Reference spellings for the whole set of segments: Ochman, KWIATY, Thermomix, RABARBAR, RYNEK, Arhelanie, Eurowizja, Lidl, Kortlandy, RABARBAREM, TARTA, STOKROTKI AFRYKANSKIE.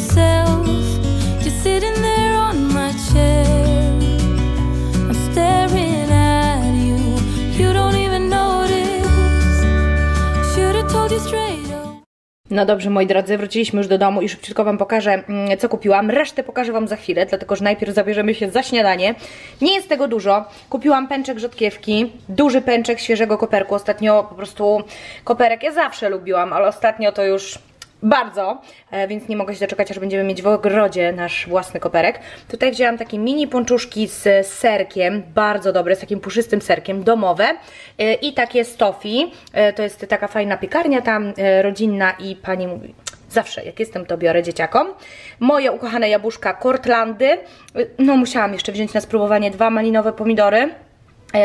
myself, just sitting there on my chair. I'm staring at you, you don't even notice. Should have told you straight up. No dobrze, moi drodzy, wróciliśmy już do domu i szybciutko Wam pokażę, co kupiłam. Resztę pokażę Wam za chwilę, dlatego że najpierw zabierzemy się za śniadanie. Nie jest tego dużo. Kupiłam pęczek rzodkiewki, duży pęczek świeżego koperku. Ostatnio po prostu koperek ja zawsze lubiłam, ale ostatnio to już bardzo, więc nie mogę się doczekać, aż będziemy mieć w ogrodzie nasz własny koperek. Tutaj wzięłam takie mini pączuszki z serkiem, bardzo dobre, z takim puszystym serkiem, domowe, i takie z tofi. To jest taka fajna piekarnia tam rodzinna i pani mówi, zawsze jak jestem, to biorę dzieciakom. Moje ukochane jabłuszka Kortlandy, no musiałam jeszcze wziąć na spróbowanie dwa malinowe pomidory.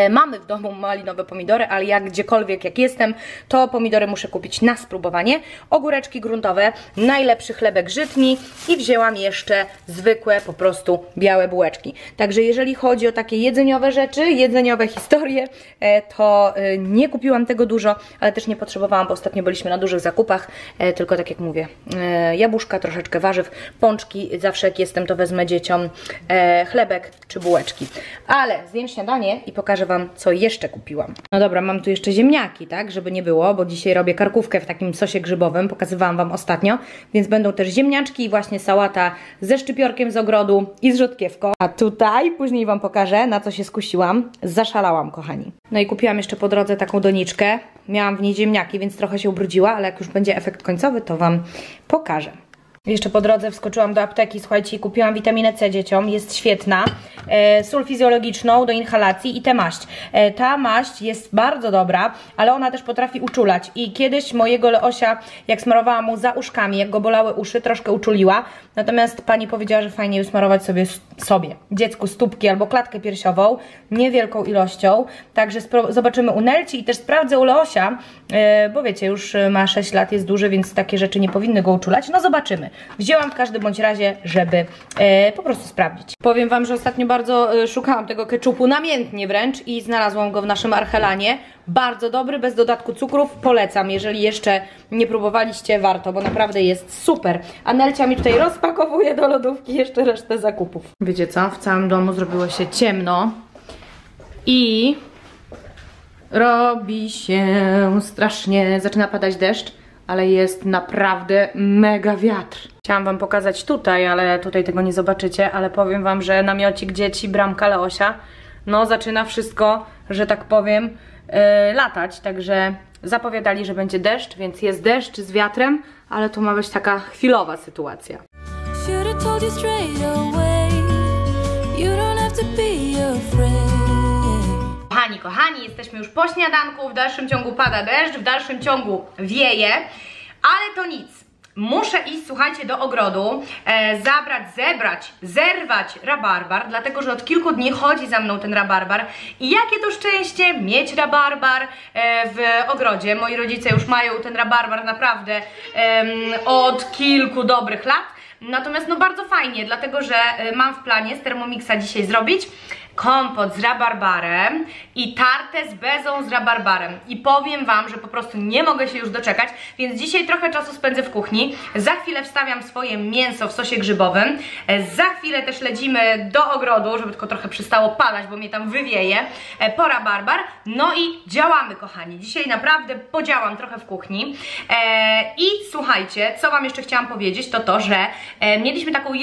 Mamy w domu malinowe pomidory, ale jak gdziekolwiek jak jestem, to pomidory muszę kupić na spróbowanie. Ogóreczki gruntowe, najlepszy chlebek żytni i wzięłam jeszcze zwykłe po prostu białe bułeczki. Także jeżeli chodzi o takie jedzeniowe rzeczy, jedzeniowe historie, to nie kupiłam tego dużo, ale też nie potrzebowałam, bo ostatnio byliśmy na dużych zakupach, tylko tak jak mówię, jabłuszka, troszeczkę warzyw, pączki, zawsze jak jestem, to wezmę dzieciom chlebek czy bułeczki. Ale zjem śniadanie i pokażę Wam, co jeszcze kupiłam. No dobra, mam tu jeszcze ziemniaki, tak, żeby nie było, bo dzisiaj robię karkówkę w takim sosie grzybowym, pokazywałam Wam ostatnio, więc będą też ziemniaczki i właśnie sałata ze szczypiorkiem z ogrodu i z rzodkiewką. A tutaj później Wam pokażę, na co się skusiłam. Zaszalałam, kochani. No i kupiłam jeszcze po drodze taką doniczkę. Miałam w niej ziemniaki, więc trochę się ubrudziła, ale jak już będzie efekt końcowy, to Wam pokażę. Jeszcze po drodze wskoczyłam do apteki, słuchajcie, i kupiłam witaminę C dzieciom, jest świetna, sól fizjologiczną do inhalacji i tę maść. Ta maść jest bardzo dobra, ale ona też potrafi uczulać i kiedyś mojego Leosia, jak smarowałam mu za uszkami, jak go bolały uszy, troszkę uczuliła, natomiast pani powiedziała, że fajnie smarować sobie dziecku stópki albo klatkę piersiową, niewielką ilością, także zobaczymy u Nelci i też sprawdzę u Leosia, bo wiecie, już ma 6 lat, jest duży, więc takie rzeczy nie powinny go uczulać, no zobaczymy. Wzięłam w każdym bądź razie, żeby po prostu sprawdzić. Powiem Wam, że ostatnio bardzo szukałam tego keczupu, namiętnie wręcz, i znalazłam go w naszym Arhelanie. Bardzo dobry, bez dodatku cukrów, polecam. Jeżeli jeszcze nie próbowaliście, warto, bo naprawdę jest super. A Nelcia mi tutaj rozpakowuje do lodówki jeszcze resztę zakupów. Wiecie co? W całym domu zrobiło się ciemno i robi się strasznie, zaczyna padać deszcz. Ale jest naprawdę mega wiatr. Chciałam Wam pokazać tutaj, ale tutaj tego nie zobaczycie, ale powiem Wam, że namiocik dzieci, bramka Leosia, no zaczyna wszystko, że tak powiem, latać, także zapowiadali, że będzie deszcz, więc jest deszcz z wiatrem, ale to ma być taka chwilowa sytuacja. Kochani, jesteśmy już po śniadanku, w dalszym ciągu pada deszcz, w dalszym ciągu wieje, ale to nic. Muszę iść, słuchajcie, do ogrodu, zerwać rabarbar, dlatego że od kilku dni chodzi za mną ten rabarbar i jakie to szczęście mieć rabarbar w ogrodzie. Moi rodzice już mają ten rabarbar naprawdę od kilku dobrych lat, natomiast no bardzo fajnie, dlatego że mam w planie z Thermomixa dzisiaj zrobić kompot z rabarbarem i tartę z bezą z rabarbarem. I powiem Wam, że po prostu nie mogę się już doczekać, więc dzisiaj trochę czasu spędzę w kuchni. Za chwilę wstawiam swoje mięso w sosie grzybowym. Za chwilę też lecimy do ogrodu, żeby tylko trochę przestało padać, bo mnie tam wywieje, po rabarbar. No i działamy, kochani. Dzisiaj naprawdę podziałam trochę w kuchni. I słuchajcie, co Wam jeszcze chciałam powiedzieć, to to, że mieliśmy taką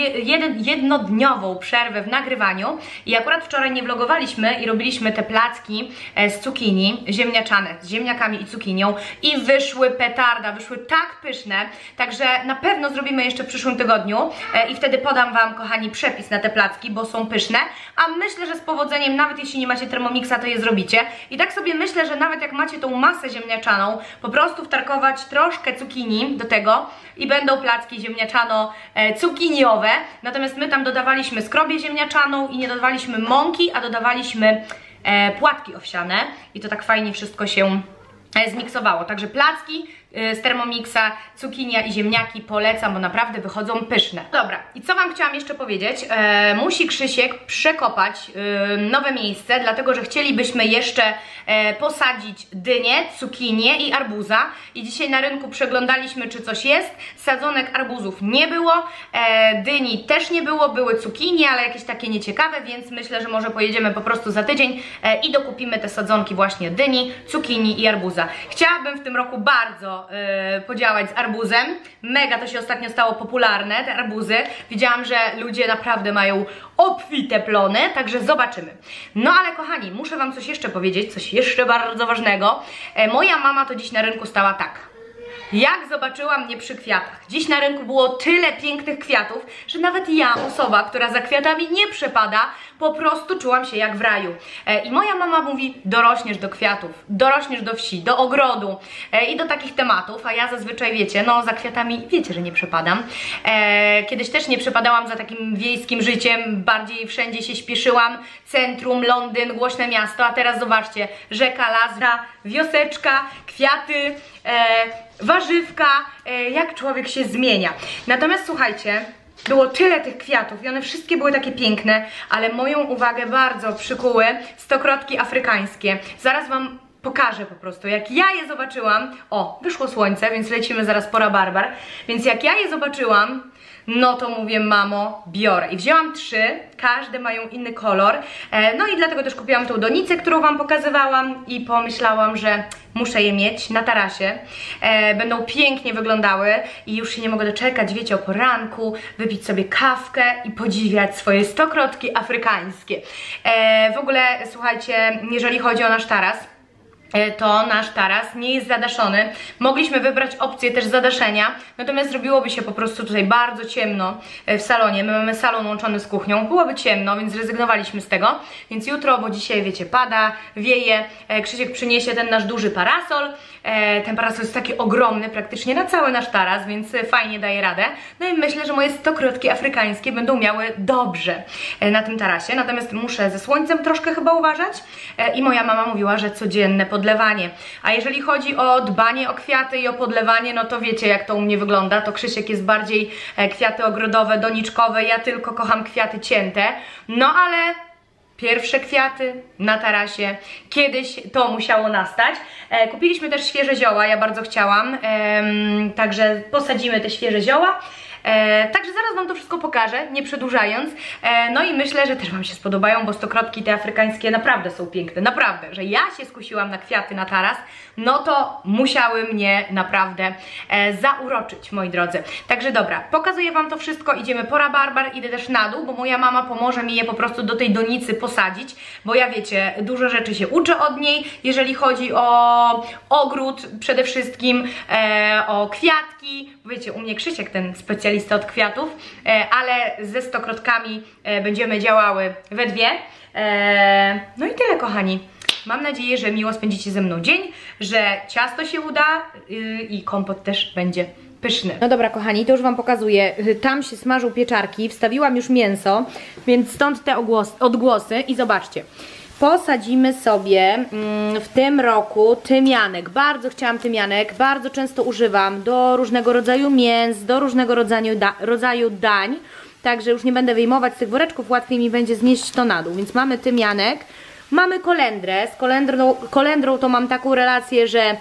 jednodniową przerwę w nagrywaniu i akurat wczoraj nie vlogowaliśmy i robiliśmy te placki z cukinii, ziemniaczane, z ziemniakami i cukinią, i wyszły petarda, wyszły tak pyszne, także na pewno zrobimy jeszcze w przyszłym tygodniu i wtedy podam Wam, kochani, przepis na te placki, bo są pyszne, a myślę, że z powodzeniem, nawet jeśli nie macie Thermomixa, to je zrobicie. I tak sobie myślę, że nawet jak macie tą masę ziemniaczaną, po prostu wtarkować troszkę cukinii do tego i będą placki ziemniaczano-cukiniowe, natomiast my tam dodawaliśmy skrobię ziemniaczaną i nie dodawaliśmy mąki, a dodawaliśmy płatki owsiane i to tak fajnie wszystko się zmiksowało. Także placki z Thermomixa, cukinia i ziemniaki, polecam, bo naprawdę wychodzą pyszne. Dobra, i co Wam chciałam jeszcze powiedzieć? Musi Krzysiek przekopać nowe miejsce, dlatego że chcielibyśmy jeszcze posadzić dynię, cukinię i arbuza. I dzisiaj na rynku przeglądaliśmy, czy coś jest. Sadzonek arbuzów nie było, dyni też nie było, były cukinie, ale jakieś takie nieciekawe, więc myślę, że może pojedziemy po prostu za tydzień i dokupimy te sadzonki właśnie dyni, cukinii i arbuza. Chciałabym w tym roku bardzo podziałać z arbuzem. Mega to się ostatnio stało popularne, te arbuzy. Widziałam, że ludzie naprawdę mają obfite plony, także zobaczymy. No ale kochani, muszę Wam coś jeszcze powiedzieć, coś jeszcze bardzo ważnego. Moja mama to dziś na rynku stała tak. Jak zobaczyła mnie przy kwiatach. Dziś na rynku było tyle pięknych kwiatów, że nawet ja, osoba, która za kwiatami nie przepada, po prostu czułam się jak w raju. I moja mama mówi, dorośniesz do kwiatów, dorośniesz do wsi, do ogrodu i do takich tematów, a ja zazwyczaj, wiecie, no za kwiatami wiecie, że nie przepadam. Kiedyś też nie przepadałam za takim wiejskim życiem, bardziej wszędzie się śpieszyłam, centrum, Londyn, głośne miasto, a teraz zobaczcie, rzeka, las, wioseczka, kwiaty, warzywka, jak człowiek się zmienia. Natomiast słuchajcie, było tyle tych kwiatów i one wszystkie były takie piękne, ale moją uwagę bardzo przykuły stokrotki afrykańskie. Zaraz Wam pokażę po prostu, jak ja je zobaczyłam. O, wyszło słońce, więc lecimy zaraz po rabarbar. Więc jak ja je zobaczyłam, no to mówię, mamo, biorę. I wzięłam trzy, każde mają inny kolor. No i dlatego też kupiłam tą donicę, którą Wam pokazywałam i pomyślałam, że muszę je mieć na tarasie. Będą pięknie wyglądały i już się nie mogę doczekać, wiecie, o poranku, wypić sobie kawkę i podziwiać swoje stokrotki afrykańskie. W ogóle, słuchajcie, jeżeli chodzi o nasz taras, to nasz taras nie jest zadaszony. Mogliśmy wybrać opcję też zadaszenia, natomiast zrobiłoby się po prostu tutaj bardzo ciemno w salonie. My mamy salon łączony z kuchnią, byłoby ciemno, więc zrezygnowaliśmy z tego. Więc jutro, bo dzisiaj wiecie, pada, wieje, Krzysiek przyniesie ten nasz duży parasol. Ten parasol jest taki ogromny, praktycznie na cały nasz taras, więc fajnie daje radę. No i myślę, że moje stokrotki afrykańskie będą miały dobrze na tym tarasie. Natomiast muszę ze słońcem troszkę chyba uważać i moja mama mówiła, że codzienne podlewanie. A jeżeli chodzi o dbanie o kwiaty i o podlewanie, no to wiecie, jak to u mnie wygląda. To Krzysiek jest bardziej kwiaty ogrodowe, doniczkowe, ja tylko kocham kwiaty cięte. No ale pierwsze kwiaty na tarasie, kiedyś to musiało nastać. Kupiliśmy też świeże zioła, ja bardzo chciałam, także posadzimy te świeże zioła. Także zaraz Wam to wszystko pokażę, nie przedłużając. No i myślę, że też Wam się spodobają, bo stokrotki te afrykańskie naprawdę są piękne. Naprawdę, że ja się skusiłam na kwiaty na taras, no to musiały mnie naprawdę zauroczyć, moi drodzy. Także dobra, pokazuję Wam to wszystko, idziemy po rabarbar, idę też na dół, bo moja mama pomoże mi je po prostu do tej donicy posadzić, bo ja wiecie, dużo rzeczy się uczę od niej, jeżeli chodzi o ogród przede wszystkim, o kwiatki. Wiecie, u mnie Krzysiek ten specjalista od kwiatów, ale ze stokrotkami będziemy działały we dwie. No i tyle, kochani. Mam nadzieję, że miło spędzicie ze mną dzień, że ciasto się uda i kompot też będzie pyszny. No dobra, kochani, to już Wam pokazuję. Tam się smażą pieczarki, wstawiłam już mięso, więc stąd te odgłosy i zobaczcie. Posadzimy sobie w tym roku tymianek. Bardzo chciałam tymianek, bardzo często używam do różnego rodzaju mięs, do różnego rodzaju dań. Także już nie będę wyjmować z tych woreczków, łatwiej mi będzie znieść to na dół. Więc mamy tymianek, mamy kolendrę. Z kolendrą to mam taką relację, że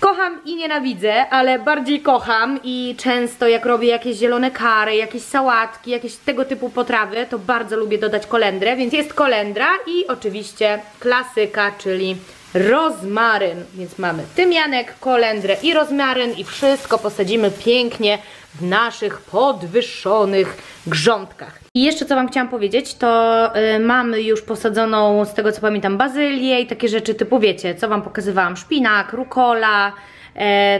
kocham i nienawidzę, ale bardziej kocham i często jak robię jakieś zielone curry, jakieś sałatki, jakieś tego typu potrawy, to bardzo lubię dodać kolendrę, więc jest kolendra i oczywiście klasyka, czyli rozmaryn. Więc mamy tymianek, kolendrę i rozmaryn i wszystko posadzimy pięknie w naszych podwyższonych grządkach. I jeszcze co Wam chciałam powiedzieć, to mamy już posadzoną, z tego co pamiętam, bazylię i takie rzeczy typu, wiecie, co Wam pokazywałam, szpinak, rukola,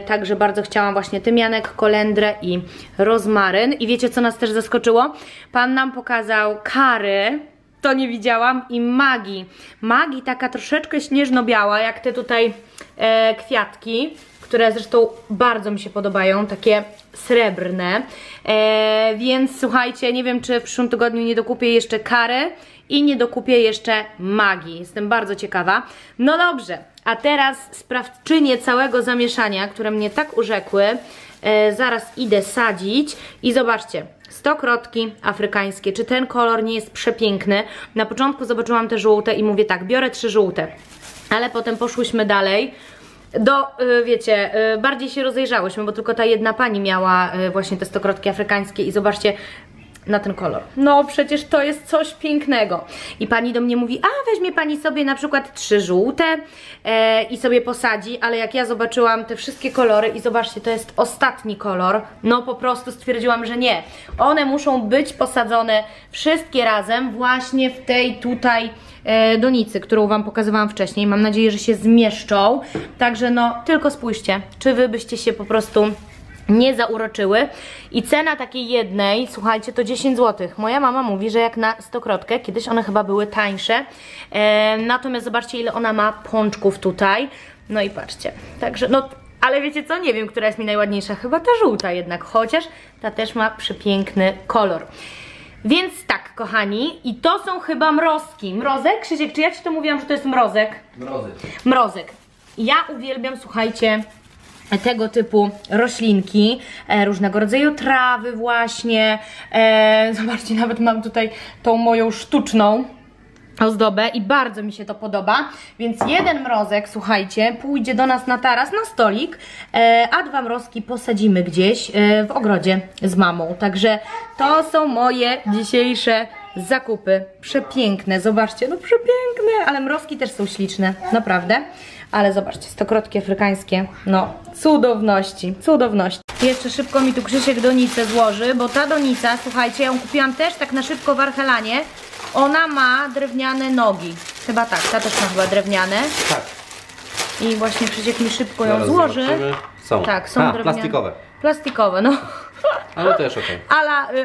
także bardzo chciałam właśnie tymianek, kolendrę i rozmaryn. I wiecie, co nas też zaskoczyło? Pan nam pokazał curry, to nie widziałam, i magii. Magii taka troszeczkę śnieżno-biała, jak te tutaj kwiatki, które zresztą bardzo mi się podobają, takie srebrne, więc słuchajcie, nie wiem, czy w przyszłym tygodniu nie dokupię jeszcze kary i nie dokupię jeszcze magii. Jestem bardzo ciekawa. No dobrze, a teraz sprawczynię całego zamieszania, które mnie tak urzekły. Zaraz idę sadzić i zobaczcie, stokrotki afrykańskie, czy ten kolor nie jest przepiękny? Na początku zobaczyłam te żółte i mówię tak, biorę 3 żółte, ale potem poszłyśmy dalej do, wiecie, bardziej się rozejrzałyśmy, bo tylko ta jedna pani miała właśnie te stokrotki afrykańskie i zobaczcie na ten kolor. No przecież to jest coś pięknego. I pani do mnie mówi, a weźmie pani sobie na przykład 3 żółte i sobie posadzi, ale jak ja zobaczyłam te wszystkie kolory i zobaczcie, to jest ostatni kolor, no po prostu stwierdziłam, że nie. One muszą być posadzone wszystkie razem właśnie w tej tutaj donicy, którą Wam pokazywałam wcześniej. Mam nadzieję, że się zmieszczą. Także no, tylko spójrzcie, czy Wy byście się po prostu nie zauroczyły. I cena takiej jednej, słuchajcie, to 10 zł. Moja mama mówi, że jak na stokrotkę, kiedyś one chyba były tańsze. Natomiast zobaczcie, ile ona ma pączków tutaj. No i patrzcie. Także no, ale wiecie co? Nie wiem, która jest mi najładniejsza. Chyba ta żółta jednak, chociaż ta też ma przepiękny kolor. Więc tak, kochani, i to są chyba mrozki. Mrozek? Krzysiek, czy ja Ci to mówiłam, że to jest mrozek? Mrozek. Mrozek. Ja uwielbiam, słuchajcie, tego typu roślinki, różnego rodzaju trawy właśnie. Zobaczcie, nawet mam tutaj tą moją sztuczną ozdobę i bardzo mi się to podoba. Więc jeden mrozek, słuchajcie, pójdzie do nas na taras, na stolik, a 2 mrozki posadzimy gdzieś w ogrodzie z mamą. Także to są moje dzisiejsze zakupy. Przepiękne, zobaczcie, no przepiękne, ale mrozki też są śliczne, naprawdę. Ale zobaczcie, stokrotki afrykańskie, no cudowności, cudowności. Jeszcze szybko mi tu Krzysiek donicę złoży, bo ta donica, słuchajcie, ja ją kupiłam też tak na szybko w Arhelanie. Ona ma drewniane nogi, chyba tak, ta też ma chyba drewniane. Tak. I właśnie Krzysiek mi szybko ją złoży. Są. Tak, są drewniane. Plastikowe. Plastikowe, no. Ale też ok.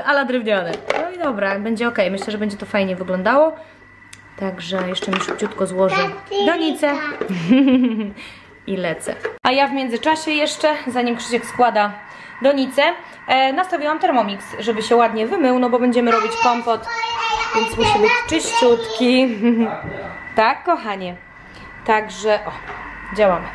Ala drewniane. No i dobra, będzie ok, myślę, że będzie to fajnie wyglądało. Także jeszcze mi szybciutko złożę donicę i lecę. A ja w międzyczasie jeszcze, zanim Krzysiek składa donicę, nastawiłam Thermomix, żeby się ładnie wymył, no bo będziemy robić kompot, więc musi być czyściutki. Tak, kochanie. Także, o, działamy.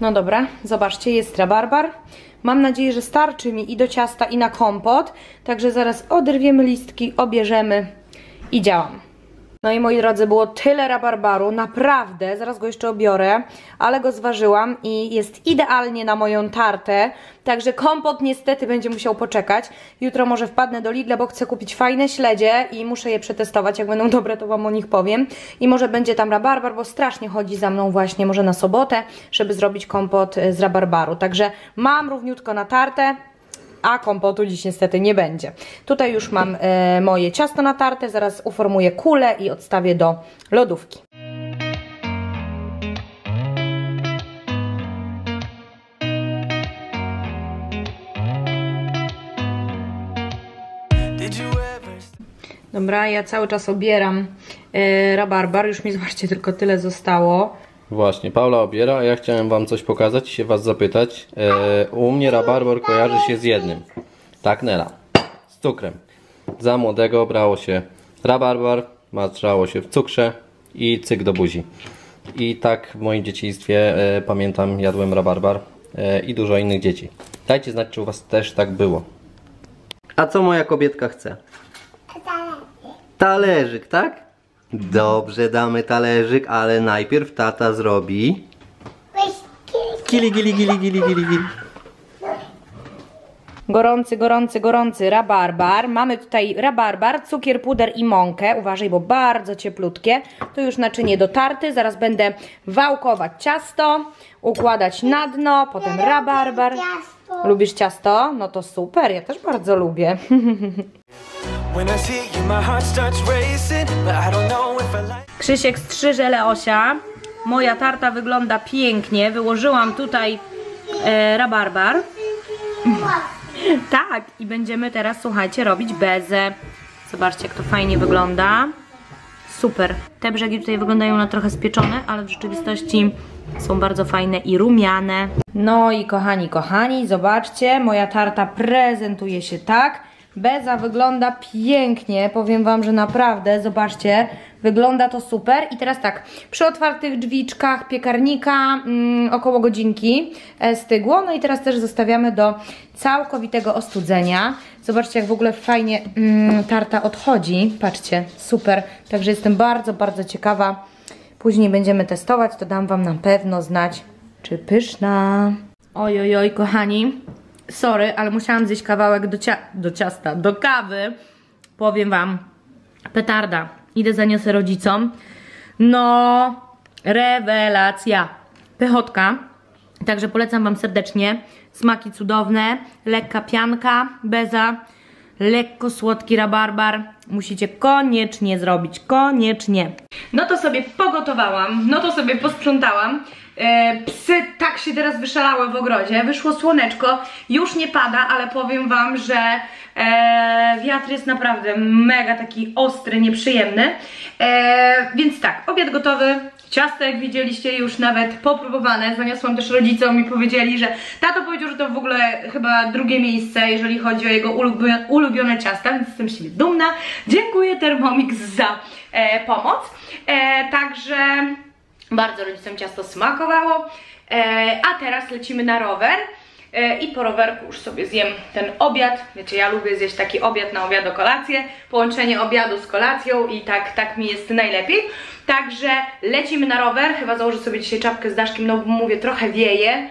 No dobra, zobaczcie, jest rabarbar. Mam nadzieję, że starczy mi i do ciasta, i na kompot. Także zaraz oderwiemy listki, obierzemy i działam. No i moi drodzy, było tyle rabarbaru, naprawdę, zaraz go jeszcze obiorę, ale go zważyłam i jest idealnie na moją tartę, także kompot niestety będzie musiał poczekać. Jutro może wpadnę do Lidla, bo chcę kupić fajne śledzie i muszę je przetestować, jak będą dobre, to Wam o nich powiem. I może będzie tam rabarbar, bo strasznie chodzi za mną właśnie, może na sobotę, żeby zrobić kompot z rabarbaru. Także mam równiutko na tartę, a kompotu dziś niestety nie będzie. Tutaj już mam moje ciasto na tartę, zaraz uformuję kulę i odstawię do lodówki. Dobra, ja cały czas obieram rabarbar, już mi zobaczcie, tylko tyle zostało. Właśnie, Paula obiera, a ja chciałem Wam coś pokazać i się Was zapytać. U mnie rabarbar kojarzy się z jednym. Tak, Nela. Z cukrem. Za młodego brało się Rabarbar maczało się w cukrze i cyk do buzi. I tak w moim dzieciństwie pamiętam, jadłem rabarbar i dużo innych dzieci. Dajcie znać, czy u was też tak było. A co moja kobietka chce? Talerzyk, tak? Dobrze, damy talerzyk, ale najpierw tata zrobi... Gili, gili, gili, gili, gili, gili. Gorący, gorący, gorący rabarbar. Mamy tutaj rabarbar, cukier, puder i mąkę. Uważaj, bo bardzo cieplutkie. Tu już naczynie do tarty. Zaraz będę wałkować ciasto, układać na dno, potem rabarbar. Lubisz ciasto? No to super, ja też bardzo lubię. Krzysiek strzyże Leosia. Moja tarta wygląda pięknie. Wyłożyłam tutaj rabarbar. Tak, i będziemy teraz, słuchajcie, robić bezę. Zobaczcie, jak to fajnie wygląda. Super. Te brzegi tutaj wyglądają na trochę spieczone, ale w rzeczywistości są bardzo fajne i rumiane. No i kochani, kochani, zobaczcie, moja tarta prezentuje się tak. Beza wygląda pięknie, powiem wam, że naprawdę, zobaczcie, wygląda to super. I teraz tak, przy otwartych drzwiczkach piekarnika około godzinki stygło, no i teraz też zostawiamy do całkowitego ostudzenia. Zobaczcie, jak w ogóle fajnie tarta odchodzi, patrzcie, super, także jestem bardzo, bardzo ciekawa. Później będziemy testować, to dam wam na pewno znać, czy pyszna. Oj, oj, oj, kochani. Sorry, ale musiałam zjeść kawałek do ciasta, do kawy. Powiem wam, petarda. Idę, zaniosę rodzicom. No, rewelacja. Pychotka. Także polecam wam serdecznie. Smaki cudowne, lekka pianka, beza, lekko słodki rabarbar. Musicie koniecznie zrobić, koniecznie. No to sobie pogotowałam, no to sobie posprzątałam. Psy tak się teraz wyszalały w ogrodzie, wyszło słoneczko, już nie pada, ale powiem wam, że wiatr jest naprawdę mega taki ostry, nieprzyjemny, więc tak, obiad gotowy, ciasto, jak widzieliście, już nawet popróbowane, zaniosłam też rodzicom i powiedzieli, że tato powiedział, że to w ogóle chyba drugie miejsce, jeżeli chodzi o jego ulubione ciasta, więc jestem z siebie dumna, dziękuję Thermomix za pomoc, także... Bardzo rodzicom ciasto smakowało, a teraz lecimy na rower i po rowerku już sobie zjem ten obiad. Wiecie, ja lubię zjeść taki obiad na obiado-kolację, połączenie obiadu z kolacją i tak mi jest najlepiej. Także lecimy na rower, chyba założę sobie dzisiaj czapkę z daszkiem, no bo mówię, trochę wieje,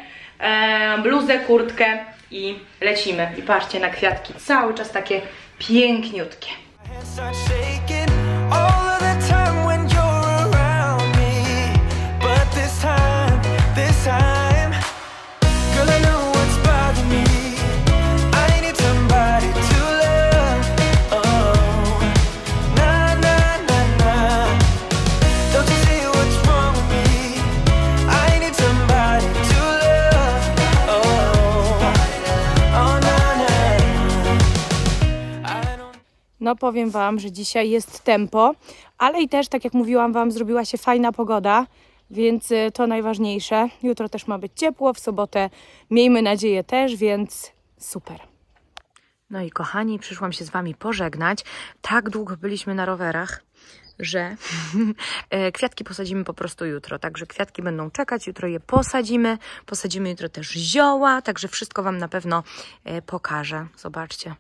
bluzę, kurtkę i lecimy. I patrzcie na kwiatki, cały czas takie piękniutkie. No powiem wam, że dzisiaj jest tempo, ale i też, tak jak mówiłam wam, zrobiła się fajna pogoda, więc to najważniejsze. Jutro też ma być ciepło, w sobotę miejmy nadzieję też, więc super. No i kochani, przyszłam się z wami pożegnać. Tak długo byliśmy na rowerach, że kwiatki posadzimy po prostu jutro, także kwiatki będą czekać, jutro je posadzimy, posadzimy jutro też zioła, także wszystko wam na pewno pokażę, zobaczcie.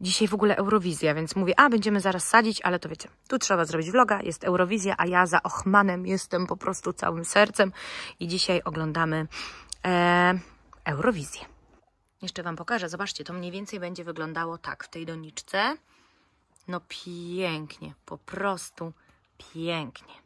Dzisiaj w ogóle Eurowizja, więc mówię, a będziemy zaraz sadzić, ale to wiecie, tu trzeba zrobić vloga, jest Eurowizja, a ja za Ochmanem jestem po prostu całym sercem i dzisiaj oglądamy Eurowizję. Jeszcze wam pokażę, zobaczcie, to mniej więcej będzie wyglądało tak w tej doniczce. No pięknie, po prostu pięknie.